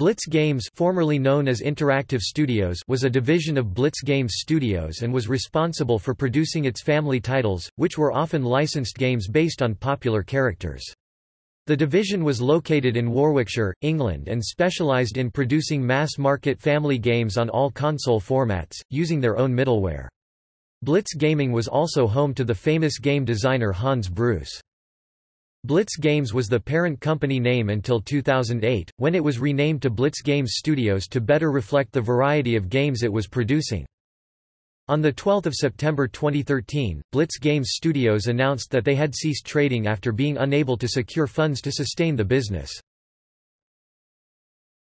Blitz Games, formerly known as Interactive Studios, was a division of Blitz Games Studios and was responsible for producing its family titles, which were often licensed games based on popular characters. The division was located in Warwickshire, England, and specialised in producing mass-market family games on all console formats, using their own middleware. Blitz Gaming was also home to the famous game designer Hanns Bruce. Blitz Games was the parent company name until 2008, when it was renamed to Blitz Games Studios to better reflect the variety of games it was producing. On 12 September 2013, Blitz Games Studios announced that they had ceased trading after being unable to secure funds to sustain the business.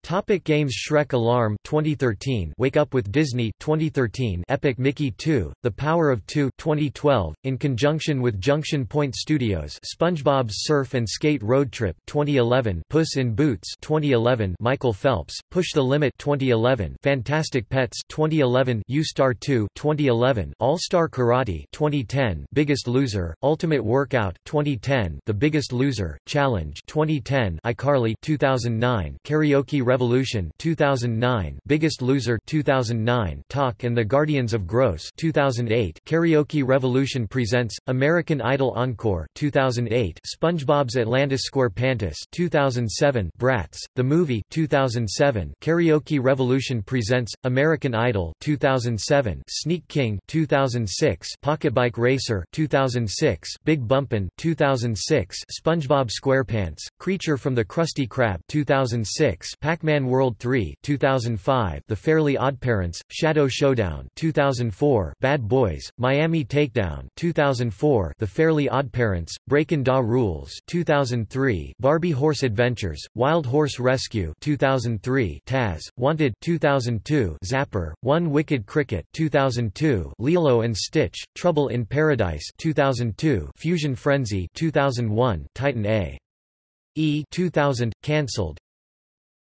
Topic games: Shrek Alarm 2013, Wake Up with Disney 2013, Epic Mickey 2, The Power of Two 2012, in conjunction with Junction Point Studios, SpongeBob's Surf and Skate Road Trip 2011, Puss in Boots 2011, Michael Phelps, Push the Limit 2011, Fantastic Pets 2011, U-Star 2 2011, All-Star Karate 2010, Biggest Loser, Ultimate Workout 2010, The Biggest Loser, Challenge 2010, iCarly 2009, Karaoke Revolution 2009, Biggest Loser 2009, Talk and the Guardians of Gross 2008, Karaoke Revolution Presents American Idol Encore 2008, SpongeBob's Atlantis SquarePantis 2007, Bratz the Movie 2007, Karaoke Revolution Presents American Idol 2007, Sneak King 2006, Pocketbike Racer 2006, Big Bumpin 2006, SpongeBob SquarePants Creature from the Krusty Krab 2006, Pac-Man World 3 2005, The Fairly Oddparents, Shadow Showdown 2004, Bad Boys, Miami Takedown 2004, The Fairly Oddparents, Breakin' Da Rules 2003, Barbie Horse Adventures, Wild Horse Rescue 2003, Taz, Wanted 2002, Zapper, One Wicked Cricket 2002, Lilo and Stitch, Trouble in Paradise 2002, Fusion Frenzy 2001, Titan A.E. 2000, cancelled.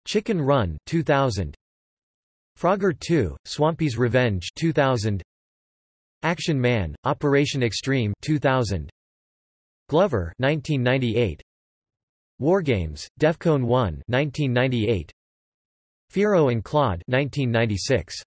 Chicken Run 2000, Frogger 2, Swampy's Revenge 2000, Action Man, Operation Extreme 2000, Glover 1998, Wargames, Defcon 1 1998, Fiero and Claude 1996.